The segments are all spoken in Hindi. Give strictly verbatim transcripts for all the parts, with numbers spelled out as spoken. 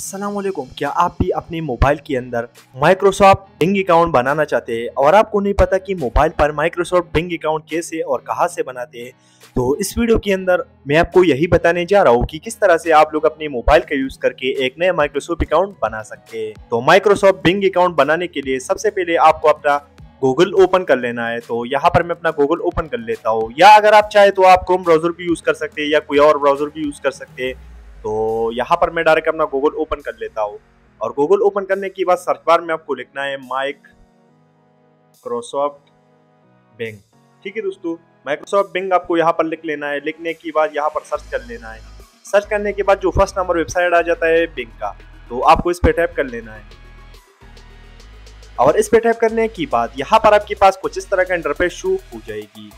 अस्सलाम वालेकुम। क्या आप भी अपने मोबाइल के अंदर माइक्रोसॉफ्ट बिंग अकाउंट बनाना चाहते हैं और आपको नहीं पता कि मोबाइल पर माइक्रोसॉफ्ट बिंग अकाउंट कैसे और कहां से बनाते हैं, तो इस वीडियो के अंदर मैं आपको यही बताने जा रहा हूं कि किस तरह से आप लोग अपने मोबाइल का यूज करके एक नया माइक्रोसॉफ्ट अकाउंट बना सकते हैं। तो माइक्रोसॉफ्ट बिंग अकाउंट बनाने के लिए सबसे पहले आपको अपना गूगल ओपन कर लेना है। तो यहाँ पर मैं अपना गूगल ओपन कर लेता हूँ, या अगर आप चाहे तो आप क्रोम ब्राउजर भी यूज कर सकते हैं या कोई और ब्राउजर भी यूज कर सकते हैं। तो यहाँ पर मैं डायरेक्ट अपना गूगल ओपन कर लेता हूँ और गूगल ओपन करने के बाद सर्च बार में आपको लिखना है माइक्रोसॉफ्ट बिंग। ठीक है दोस्तों, माइक्रोसॉफ्ट बिंग आपको यहाँ पर लिख लेना है। लिखने के बाद यहाँ पर सर्च कर लेना है। सर्च करने के बाद जो फर्स्ट नंबर वेबसाइट आ जाता है बिंग का, तो आपको इस पर टाइप कर लेना है। और इस पर टाइप करने के बाद यहाँ पर आपके पास कुछ इस तरह का इंटरफेस शो हो जाएगी।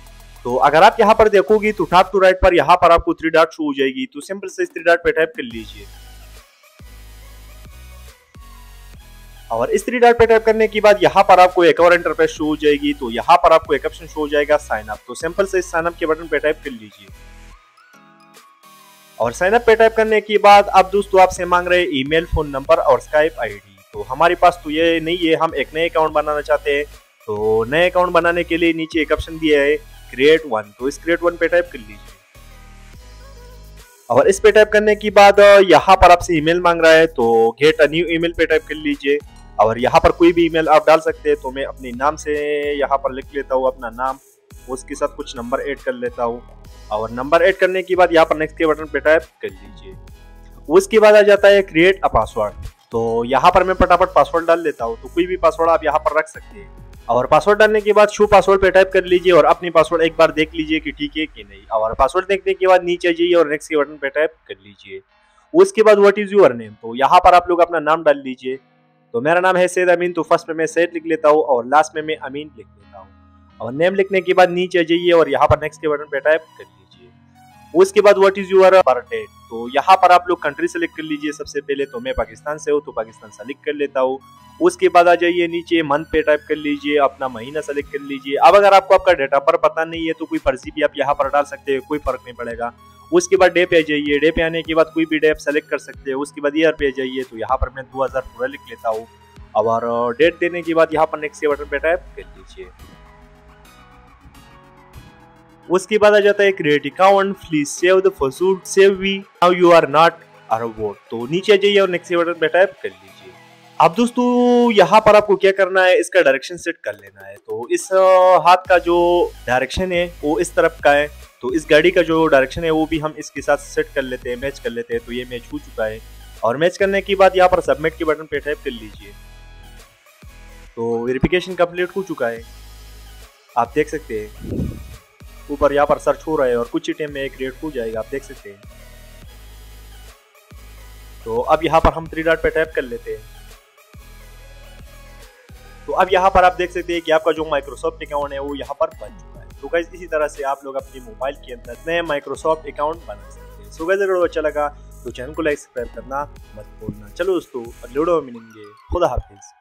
तो अगर आप यहाँ पर देखोगे तो टॉप टू राइट पर यहाँ पर आपको थ्री डॉट शो हो जाएगी। तो सिंपल से इस थ्री डॉट पे टाइप कर लीजिए और इस थ्री डॉट पे टाइप करने के बाद यहाँ पर आपको एक और इंटरफेस शो हो जाएगी। तो यहाँ पर आपको एक ऑप्शन शो हो जाएगा साइन अप। तो सिंपल से इस साइन अप के बटन पे टाइप कर लीजिए और साइन अप पे टाइप करने के बाद अब दोस्तों आपसे मांग रहे ईमेल, फोन नंबर और स्काइप आईडी। तो हमारे पास तो ये नहीं है, हम एक नए अकाउंट बनाना चाहते हैं। तो नए अकाउंट बनाने के लिए नीचे एक ऑप्शन दिया है क्रिएट वन। तो इस क्रिएट वन पे टाइप कर लीजिए और इस पे टाइप करने के बाद यहाँ पर आपसे ईमेल मांग रहा है। तो गेट अ न्यू ईमेल पे टाइप कर लीजिए और यहाँ पर कोई भी ईमेल आप डाल सकते हैं। तो मैं अपने नाम से यहाँ पर लिख लेता हूँ अपना नाम, उसके साथ कुछ नंबर ऐड कर लेता हूँ और नंबर ऐड करने के बाद यहाँ पर नेक्स्ट के बटन पे टाइप कर लीजिए। उसके बाद आ जाता है क्रिएट अ पासवर्ड। तो यहाँ पर मैं फटाफट पासवर्ड डाल लेता हूँ। तो कोई भी पासवर्ड आप यहाँ पर रख सकते हैं और पासवर्ड डालने के बाद शो पासवर्ड पे टाइप कर लीजिए और अपनी पासवर्ड एक बार देख लीजिए कि ठीक है कि नहीं। और पासवर्ड देखने के बाद नीचे जाइए और नेक्स्ट के बटन पे टाइप कर लीजिए। उसके बाद व्हाट इज योर नेम, तो यहाँ पर आप लोग अपना नाम डाल लीजिए। तो मेरा नाम है सैयद अमीन, तो फर्स्ट में मैं सैयद लिख लेता हूँ और लास्ट में मैं अमीन लिख लेता हूँ। और नेम लिखने के बाद नीचे जाइए और यहाँ पर नेक्स्ट के बटन पे टाइप कर लीजिए। उसके बाद what is your birth date, तो यहाँ पर आप लोग कंट्री सेलेक्ट कर लीजिए सबसे पहले। तो मैं पाकिस्तान से हूँ तो पाकिस्तान सेलेक्ट कर लेता हूँ। उसके बाद आ जाइए नीचे मंथ पे टाइप कर लीजिए, अपना महीना सेलेक्ट कर लीजिए। अब अगर आपको आपका डेट ऑफ बर्थ पता नहीं है तो कोई फर्जी भी आप यहाँ पर डाल सकते हैं, कोई फर्क नहीं पड़ेगा। उसके बाद डे पे आ जाइए, डे पे आने के बाद कोई भी डे आप सेलेक्ट कर सकते हैं। उसके बाद ईयर पे आ जाइए, तो यहाँ पर मैं दो हज़ार पूरा लिख लेता हूँ और डेट देने के बाद यहाँ पर नेक्स्ट बटन पे टाइप कर लीजिए। उसके बाद आ जाता है create account, please save the password, save we now you are not a robot. तो नीचे आ जाइए और नेक्स्ट बटन पे टाइप कर लीजिए। अब दोस्तों यहाँ पर आपको क्या करना है, इसका डायरेक्शन सेट कर लेना है। तो इस हाथ का जो डायरेक्शन है वो इस तरफ का है, तो इस गाड़ी का जो डायरेक्शन है वो भी हम इसके साथ सेट कर लेते हैं, मैच कर लेते हैं। तो ये मैच हो चुका है और मैच करने के बाद यहाँ पर सबमिट के बटन पे टाइप कर लीजिए। तो वेरिफिकेशन कम्प्लीट हो चुका है, आप देख सकते हैं ऊपर यहाँ पर सर्च हो रहा है और कुछ ही टाइम में एक क्रिएट हो जाएगा, आप देख सकते हैं। तो अब यहाँ पर हम थ्री डॉट पे टाइप कर लेते हैं। तो अब यहाँ पर आप देख सकते हैं कि आपका जो माइक्रोसॉफ्ट अकाउंट है वो यहाँ पर बन चुका है। तो गाइस इसी तरह से आप लोग अपने मोबाइल के अंदर नए माइक्रोसॉफ्ट अकाउंट बना सकते हैं। सो गाइस अगर अच्छा लगा तो चैनल को लाइक सब्सक्राइब करना मत भूलना। चलो दोस्तों, अगले वीडियो में मिलेंगे। खुदा हाफिज।